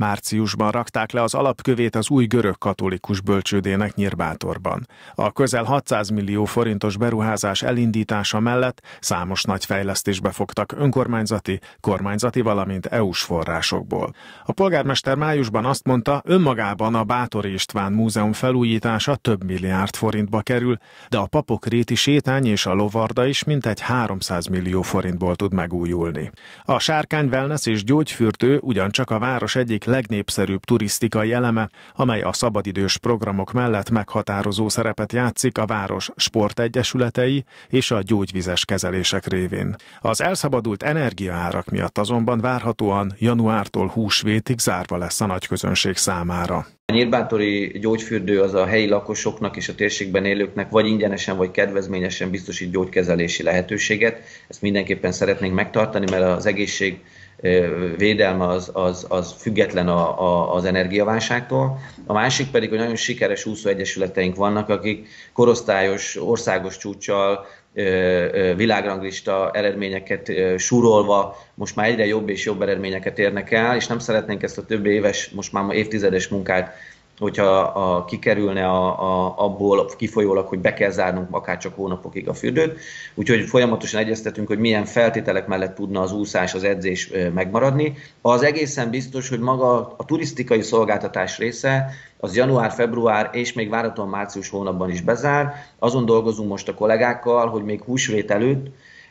Márciusban rakták le az alapkövét az új görög katolikus bölcsődének Nyírbátorban. A közel 600 millió forintos beruházás elindítása mellett számos nagy fejlesztésbe fogtak önkormányzati, kormányzati, valamint EU-s forrásokból. A polgármester májusban azt mondta, önmagában a Báthory István Múzeum felújítása több milliárd forintba kerül, de a papokréti sétány és a lovarda is mintegy 300 millió forintból tud megújulni. A sárkány wellness és gyógyfürdő ugyancsak a város egyik legnépszerűbb turisztikai eleme, amely a szabadidős programok mellett meghatározó szerepet játszik a Város Sportegyesületei és a gyógyvizes kezelések révén. Az elszabadult energiaárak miatt azonban várhatóan januártól húsvétig zárva lesz a nagyközönség számára. A nyírbátori gyógyfürdő az a helyi lakosoknak és a térségben élőknek vagy ingyenesen, vagy kedvezményesen biztosít gyógykezelési lehetőséget. Ezt mindenképpen szeretnénk megtartani, mert az egészség védelme az független az energiaválságtól. A másik pedig, hogy nagyon sikeres úszóegyesületeink vannak, akik korosztályos, országos csúccsal, világranglista eredményeket súrolva most már egyre jobb és jobb eredményeket érnek el, és nem szeretnénk ezt a több éves, most már évtizedes munkát, hogyha kikerülne abból kifolyólag, hogy be kell zárnunk akár csak hónapokig a fürdőt. Úgyhogy folyamatosan egyeztetünk, hogy milyen feltételek mellett tudna az úszás, az edzés megmaradni. Az egészen biztos, hogy maga a turisztikai szolgáltatás része, az január, február és még várhatóan március hónapban is bezár. Azon dolgozunk most a kollégákkal, hogy még húsvét előtt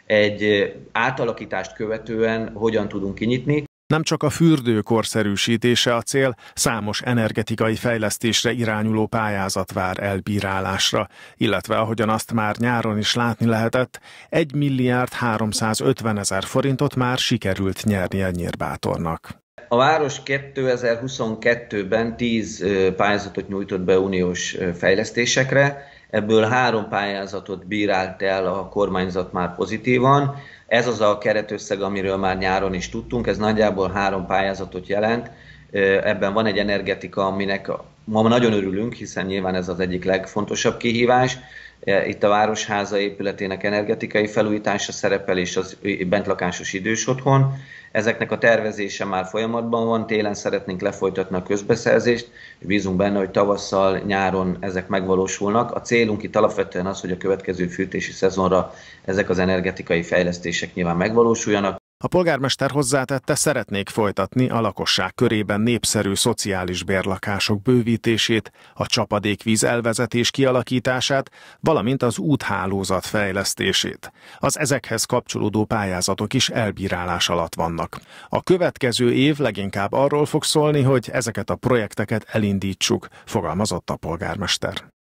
egy átalakítást követően hogyan tudunk kinyitni. Nem csak a fürdő korszerűsítése a cél, számos energetikai fejlesztésre irányuló pályázat vár elbírálásra, illetve ahogyan azt már nyáron is látni lehetett, 1 350 000 000 forintot már sikerült nyernie Nyírbátornak. A város 2022-ben 10 pályázatot nyújtott be uniós fejlesztésekre, ebből 3 pályázatot bírált el a kormányzat már pozitívan. Ez az a keretösszeg, amiről már nyáron is tudtunk, ez nagyjából 3 pályázatot jelent. Ebben van egy energetika, aminek ma nagyon örülünk, hiszen nyilván ez az egyik legfontosabb kihívás. Itt a Városháza épületének energetikai felújítása szerepel, és az bentlakásos idős otthon. Ezeknek a tervezése már folyamatban van, télen szeretnénk lefolytatni a közbeszerzést, és bízunk benne, hogy tavasszal, nyáron ezek megvalósulnak. A célunk itt alapvetően az, hogy a következő fűtési szezonra ezek az energetikai fejlesztések nyilván megvalósuljanak. A polgármester hozzátette, szeretnék folytatni a lakosság körében népszerű szociális bérlakások bővítését, a csapadékvíz elvezetés kialakítását, valamint az úthálózat fejlesztését. Az ezekhez kapcsolódó pályázatok is elbírálás alatt vannak. A következő év leginkább arról fog szólni, hogy ezeket a projekteket elindítsuk, fogalmazott a polgármester.